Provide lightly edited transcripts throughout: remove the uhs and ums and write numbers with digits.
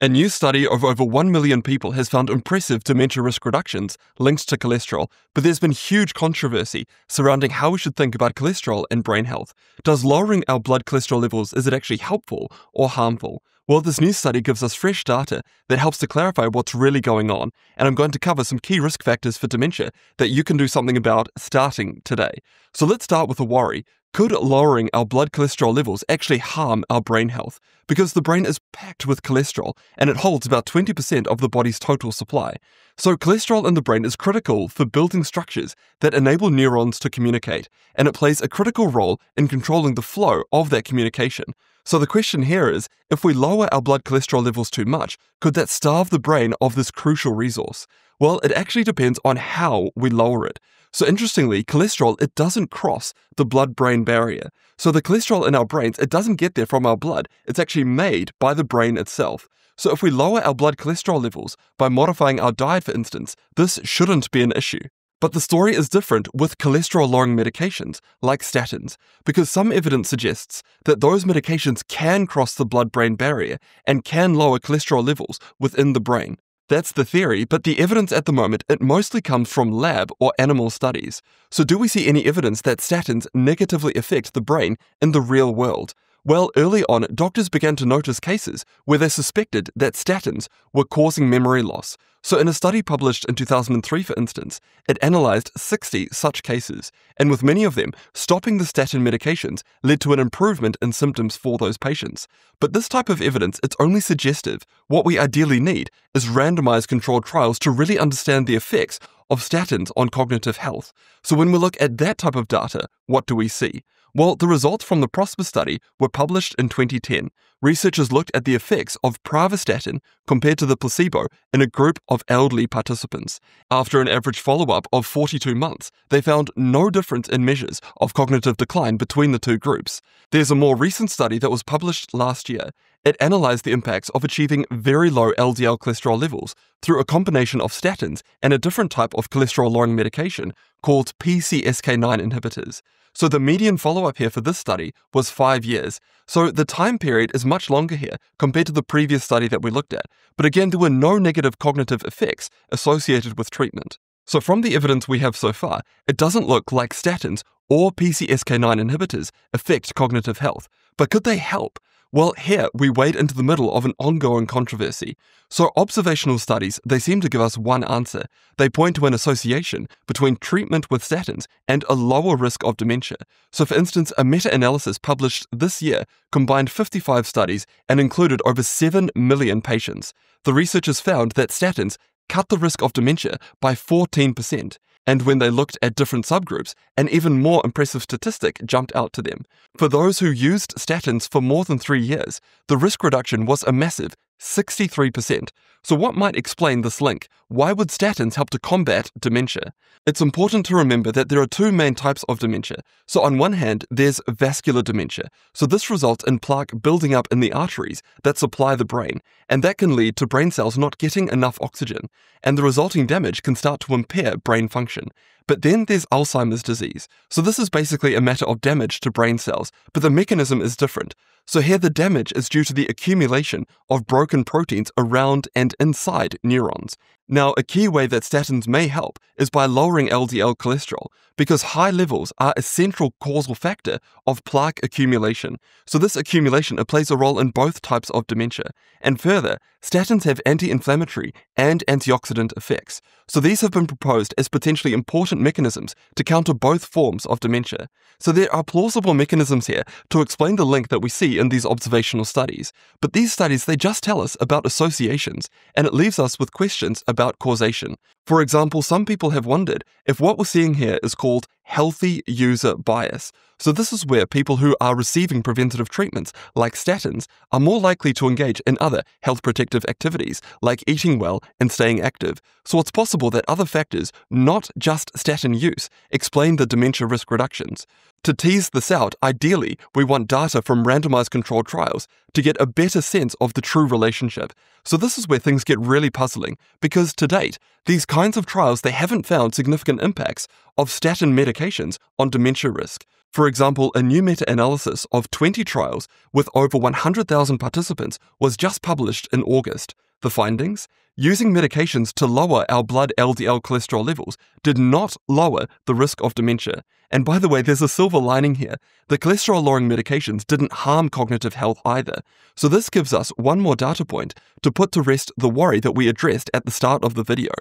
A new study of over 1 million people has found impressive dementia risk reductions linked to cholesterol, but there's been huge controversy surrounding how we should think about cholesterol and brain health. Does lowering our blood cholesterol levels, is it actually helpful or harmful? Well, this new study gives us fresh data that helps to clarify what's really going on, and I'm going to cover some key risk factors for dementia that you can do something about starting today. So let's start with a worry. Could lowering our blood cholesterol levels actually harm our brain health? Because the brain is packed with cholesterol, and it holds about 20% of the body's total supply. So cholesterol in the brain is critical for building structures that enable neurons to communicate, and it plays a critical role in controlling the flow of that communication. So the question here is, if we lower our blood cholesterol levels too much, could that starve the brain of this crucial resource? Well, it actually depends on how we lower it. So interestingly, cholesterol, it doesn't cross the blood-brain barrier. So the cholesterol in our brains, it doesn't get there from our blood. It's actually made by the brain itself. So if we lower our blood cholesterol levels by modifying our diet, for instance, this shouldn't be an issue. But the story is different with cholesterol-lowering medications like statins, because some evidence suggests that those medications can cross the blood-brain barrier and can lower cholesterol levels within the brain. That's the theory, but the evidence at the moment, it mostly comes from lab or animal studies. So do we see any evidence that statins negatively affect the brain in the real world? Well, early on, doctors began to notice cases where they suspected that statins were causing memory loss. So in a study published in 2003, for instance, it analysed 60 such cases, and with many of them, stopping the statin medications led to an improvement in symptoms for those patients. But this type of evidence, it's only suggestive. What we ideally need is randomised controlled trials to really understand the effects of statins on cognitive health. So when we look at that type of data, what do we see? Well, the results from the PROSPER study were published in 2010. Researchers looked at the effects of pravastatin compared to the placebo in a group of elderly participants. After an average follow-up of 42 months, they found no difference in measures of cognitive decline between the two groups. There's a more recent study that was published last year. It analysed the impacts of achieving very low LDL cholesterol levels through a combination of statins and a different type of cholesterol-lowering medication called PCSK9 inhibitors. So the median follow-up here for this study was 5 years. So the time period is much longer here compared to the previous study that we looked at. But again, there were no negative cognitive effects associated with treatment. So from the evidence we have so far, it doesn't look like statins or PCSK9 inhibitors affect cognitive health. But could they help? Well, here we wade into the middle of an ongoing controversy. So observational studies, they seem to give us one answer. They point to an association between treatment with statins and a lower risk of dementia. So for instance, a meta-analysis published this year combined 55 studies and included over 7 million patients. The researchers found that statins cut the risk of dementia by 14%. And when they looked at different subgroups, an even more impressive statistic jumped out to them. For those who used statins for more than 3 years, the risk reduction was a massive 63%. So what might explain this link? Why would statins help to combat dementia? It's important to remember that there are two main types of dementia. So on one hand, there's vascular dementia. So this results in plaque building up in the arteries that supply the brain, and that can lead to brain cells not getting enough oxygen, and the resulting damage can start to impair brain function. But then there's Alzheimer's disease. So this is basically a matter of damage to brain cells, but the mechanism is different. So here the damage is due to the accumulation of broken proteins around and inside neurons. Now, a key way that statins may help is by lowering LDL cholesterol, because high levels are a central causal factor of plaque accumulation. So this accumulation plays a role in both types of dementia. And further, statins have anti-inflammatory and antioxidant effects. So these have been proposed as potentially important mechanisms to counter both forms of dementia. So there are plausible mechanisms here to explain the link that we see in these observational studies. But these studies, they just tell us about associations, and it leaves us with questions about causation. For example, some people have wondered if what we're seeing here is called healthy user bias. So this is where people who are receiving preventative treatments like statins are more likely to engage in other health protective activities like eating well and staying active. So it's possible that other factors, not just statin use, explain the dementia risk reductions. To tease this out, ideally, we want data from randomized controlled trials to get a better sense of the true relationship. So this is where things get really puzzling, because to date, these kinds of trials, they haven't found significant impacts of statin medications on dementia risk. For example, a new meta-analysis of 20 trials with over 100,000 participants was just published in August. The findings? Using medications to lower our blood LDL cholesterol levels did not lower the risk of dementia. And by the way, there's a silver lining here. The cholesterol-lowering medications didn't harm cognitive health either. So this gives us one more data point to put to rest the worry that we addressed at the start of the video.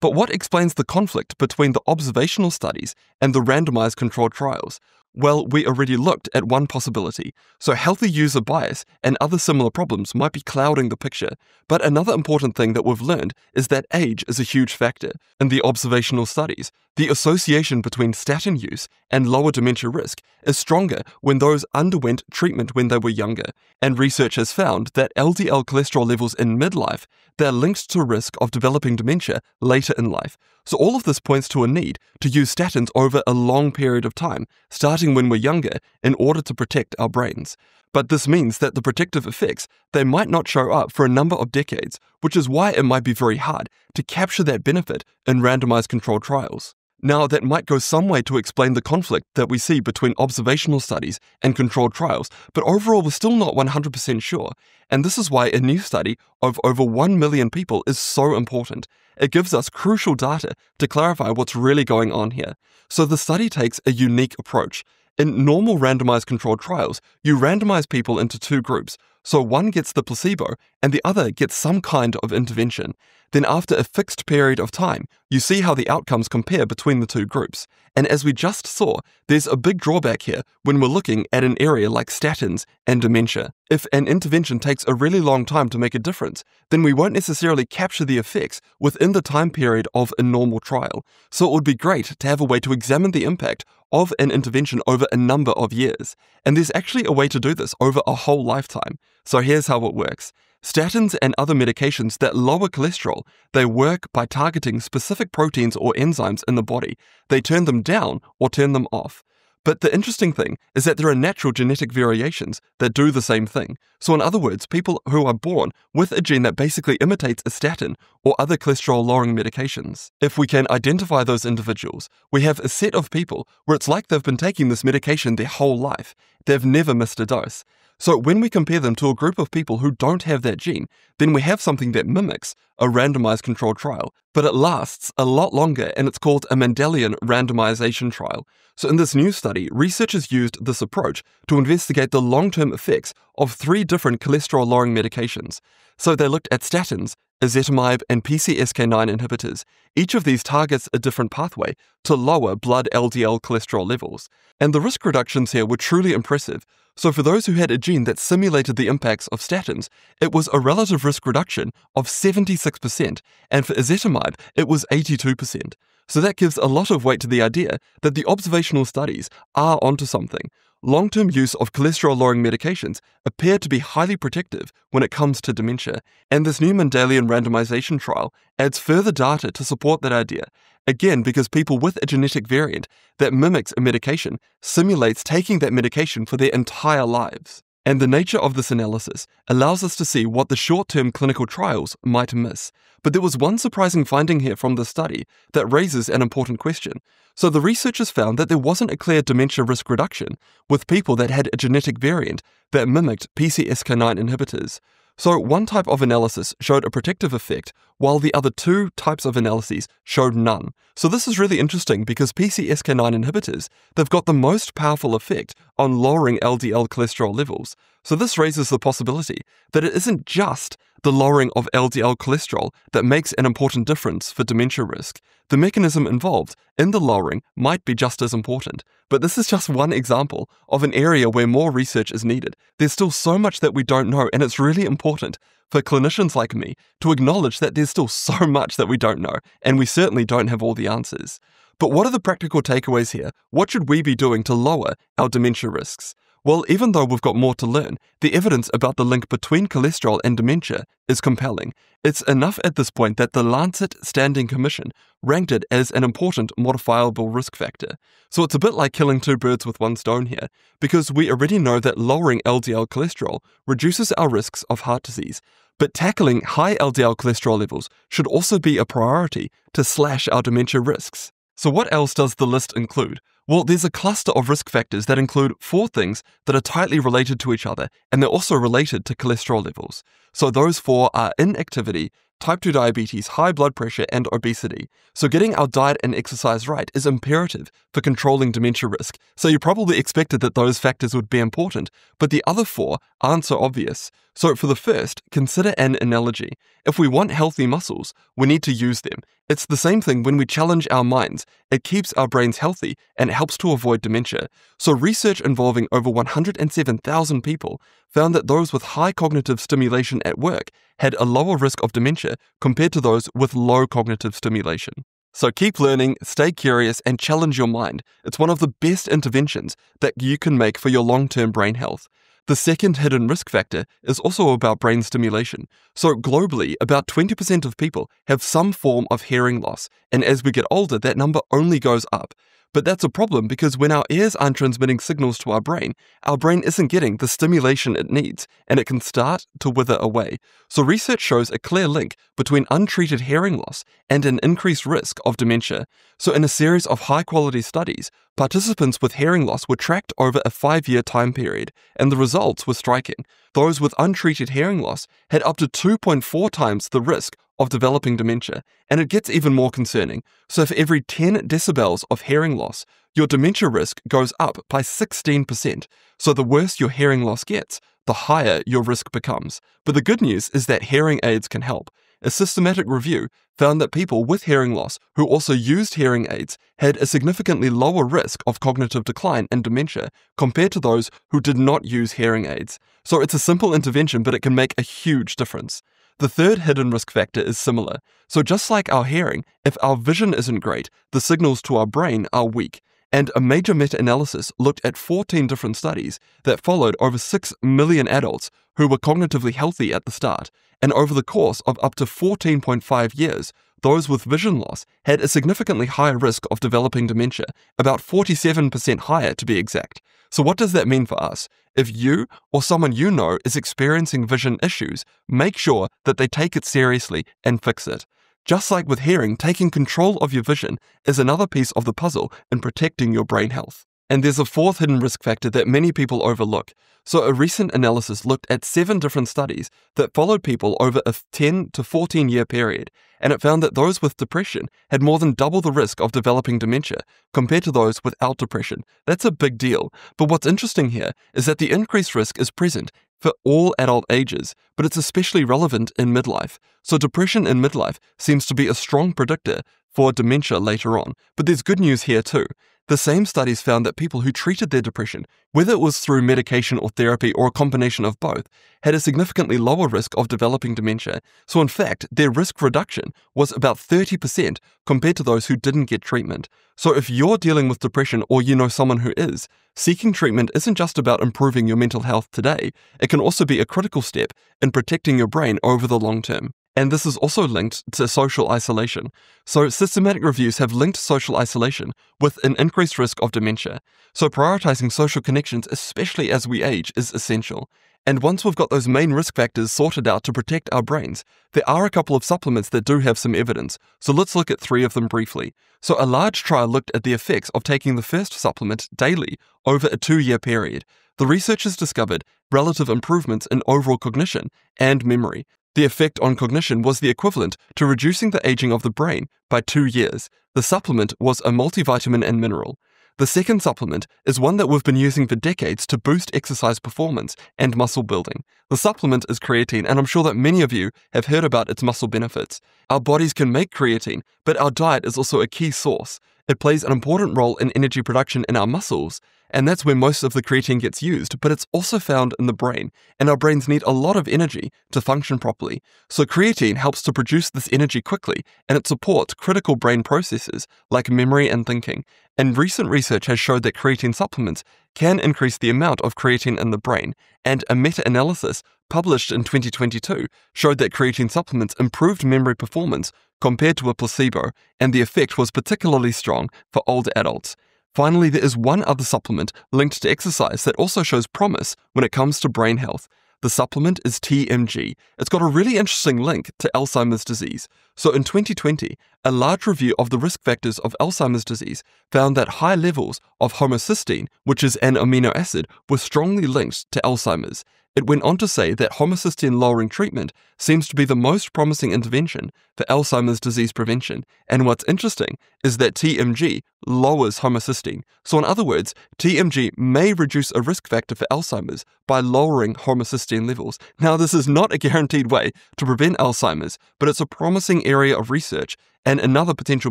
But what explains the conflict between the observational studies and the randomized controlled trials? Well, we already looked at one possibility, so healthy user bias and other similar problems might be clouding the picture. But another important thing that we've learned is that age is a huge factor. In the observational studies, the association between statin use and lower dementia risk is stronger when those underwent treatment when they were younger. And research has found that LDL cholesterol levels in midlife, they're linked to risk of developing dementia later in life. So all of this points to a need to use statins over a long period of time, starting when we're younger, in order to protect our brains. But this means that the protective effects, they might not show up for a number of decades, which is why it might be very hard to capture that benefit in randomized controlled trials. Now, that might go some way to explain the conflict that we see between observational studies and controlled trials, but overall we're still not 100% sure, and this is why a new study of over 1 million people is so important. It gives us crucial data to clarify what's really going on here. So the study takes a unique approach. In normal randomized controlled trials, you randomize people into two groups, so one gets the placebo and the other gets some kind of intervention. Then after a fixed period of time, you see how the outcomes compare between the two groups. And as we just saw, there's a big drawback here when we're looking at an area like statins and dementia. If an intervention takes a really long time to make a difference, then we won't necessarily capture the effects within the time period of a normal trial. So it would be great to have a way to examine the impact of an intervention over a number of years. And there's actually a way to do this over a whole lifetime. So here's how it works. Statins and other medications that lower cholesterol, they work by targeting specific proteins or enzymes in the body. They turn them down or turn them off. But the interesting thing is that there are natural genetic variations that do the same thing. So in other words, people who are born with a gene that basically imitates a statin or other cholesterol-lowering medications. If we can identify those individuals, we have a set of people where it's like they've been taking this medication their whole life. They've never missed a dose. So when we compare them to a group of people who don't have that gene, then we have something that mimics a randomized controlled trial, but it lasts a lot longer and it's called a Mendelian randomization trial. So in this new study, researchers used this approach to investigate the long-term effects of three different cholesterol-lowering medications. So they looked at statins, ezetimibe, and PCSK9 inhibitors. Each of these targets a different pathway to lower blood LDL cholesterol levels. And the risk reductions here were truly impressive. So for those who had a gene that simulated the impacts of statins, it was a relative risk reduction of 76%, and for ezetimibe, it was 82%. So that gives a lot of weight to the idea that the observational studies are onto something. Long-term use of cholesterol-lowering medications appear to be highly protective when it comes to dementia, and this new Mendelian randomization trial adds further data to support that idea, again because people with a genetic variant that mimics a medication simulates taking that medication for their entire lives. And the nature of this analysis allows us to see what the short-term clinical trials might miss. But there was one surprising finding here from the study that raises an important question. So the researchers found that there wasn't a clear dementia risk reduction with people that had a genetic variant that mimicked PCSK9 inhibitors. So one type of analysis showed a protective effect, while the other two types of analyses showed none. So this is really interesting because PCSK9 inhibitors, they've got the most powerful effect on lowering LDL cholesterol levels. So this raises the possibility that it isn't just the lowering of LDL cholesterol that makes an important difference for dementia risk. The mechanism involved in the lowering might be just as important, but this is just one example of an area where more research is needed. There's still so much that we don't know, and it's really important for clinicians like me to acknowledge that there's still so much that we don't know, and we certainly don't have all the answers. But what are the practical takeaways here? What should we be doing to lower our dementia risks? Well, even though we've got more to learn, the evidence about the link between cholesterol and dementia is compelling. It's enough at this point that the Lancet Standing Commission ranked it as an important modifiable risk factor. So it's a bit like killing two birds with one stone here, because we already know that lowering LDL cholesterol reduces our risks of heart disease. But tackling high LDL cholesterol levels should also be a priority to slash our dementia risks. So what else does the list include? Well, there's a cluster of risk factors that include four things that are tightly related to each other, and they're also related to cholesterol levels. So those four are inactivity, type 2 diabetes, high blood pressure, and obesity. So getting our diet and exercise right is imperative for controlling dementia risk. So you probably expected that those factors would be important, but the other four aren't so obvious. So for the first, consider an analogy. If we want healthy muscles, we need to use them. It's the same thing when we challenge our minds. It keeps our brains healthy and helps to avoid dementia. So research involving over 107,000 people found that those with high cognitive stimulation at work had a lower risk of dementia compared to those with low cognitive stimulation. So keep learning, stay curious, and challenge your mind. It's one of the best interventions that you can make for your long-term brain health. The second hidden risk factor is also about brain stimulation. So globally, about 20% of people have some form of hearing loss, and as we get older, that number only goes up. But that's a problem because when our ears aren't transmitting signals to our brain isn't getting the stimulation it needs, and it can start to wither away. So research shows a clear link between untreated hearing loss and an increased risk of dementia. So in a series of high-quality studies, participants with hearing loss were tracked over a 5-year time period, and the results were striking. Those with untreated hearing loss had up to 2.4 times the risk of developing dementia, and it gets even more concerning. So for every 10 decibels of hearing loss, your dementia risk goes up by 16%. So the worse your hearing loss gets, the higher your risk becomes. But the good news is that hearing aids can help. A systematic review found that people with hearing loss who also used hearing aids had a significantly lower risk of cognitive decline and dementia compared to those who did not use hearing aids. So it's a simple intervention, but it can make a huge difference. The third hidden risk factor is similar. So just like our hearing, if our vision isn't great, the signals to our brain are weak. And a major meta-analysis looked at 14 different studies that followed over 6 million adults who were cognitively healthy at the start, and over the course of up to 14.5 years, those with vision loss had a significantly higher risk of developing dementia, about 47% higher to be exact. So what does that mean for us? If you or someone you know is experiencing vision issues, make sure that they take it seriously and fix it. Just like with hearing, taking control of your vision is another piece of the puzzle in protecting your brain health. And there's a fourth hidden risk factor that many people overlook. So a recent analysis looked at 7 different studies that followed people over a 10 to 14-year period, and it found that those with depression had more than double the risk of developing dementia compared to those without depression. That's a big deal. But what's interesting here is that the increased risk is present for all adult ages, but it's especially relevant in midlife. So depression in midlife seems to be a strong predictor for dementia later on. But there's good news here too. The same studies found that people who treated their depression, whether it was through medication or therapy or a combination of both, had a significantly lower risk of developing dementia. So in fact, their risk reduction was about 30% compared to those who didn't get treatment. So if you're dealing with depression or you know someone who is, seeking treatment isn't just about improving your mental health today, it can also be a critical step in protecting your brain over the long term. And this is also linked to social isolation. So systematic reviews have linked social isolation with an increased risk of dementia. So prioritizing social connections, especially as we age, is essential. And once we've got those main risk factors sorted out to protect our brains, there are a couple of supplements that do have some evidence. So let's look at 3 of them briefly. So a large trial looked at the effects of taking the first supplement daily over a 2-year period. The researchers discovered relative improvements in overall cognition and memory. The effect on cognition was the equivalent to reducing the aging of the brain by 2 years. The supplement was a multivitamin and mineral. The second supplement is one that we've been using for decades to boost exercise performance and muscle building. The supplement is creatine, and I'm sure that many of you have heard about its muscle benefits. Our bodies can make creatine, but our diet is also a key source. It plays an important role in energy production in our muscles, and that's where most of the creatine gets used, but it's also found in the brain, and our brains need a lot of energy to function properly. So creatine helps to produce this energy quickly, and it supports critical brain processes like memory and thinking. And recent research has showed that creatine supplements can increase the amount of creatine in the brain, and a meta-analysis published in 2022 showed that creatine supplements improved memory performance compared to a placebo, and the effect was particularly strong for older adults. Finally, there is one other supplement linked to exercise that also shows promise when it comes to brain health. The supplement is TMG. It's got a really interesting link to Alzheimer's disease. So in 2020, a large review of the risk factors of Alzheimer's disease found that high levels of homocysteine, which is an amino acid, were strongly linked to Alzheimer's. It went on to say that homocysteine-lowering treatment seems to be the most promising intervention for Alzheimer's disease prevention, and what's interesting is that TMG lowers homocysteine. So in other words, TMG may reduce a risk factor for Alzheimer's by lowering homocysteine levels. Now, this is not a guaranteed way to prevent Alzheimer's, but it's a promising area of research and another potential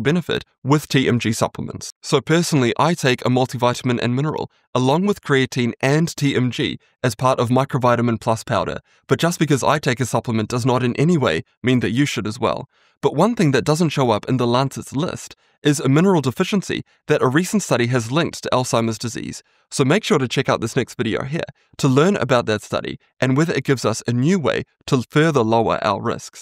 benefit with TMG supplements. So personally, I take a multivitamin and mineral, along with creatine and TMG as part of Microvitamin Plus powder, but just because I take a supplement does not in any way mean that you should as well. But one thing that doesn't show up in the Lancet's list is a mineral deficiency that a recent study has linked to Alzheimer's disease. So make sure to check out this next video here to learn about that study and whether it gives us a new way to further lower our risks.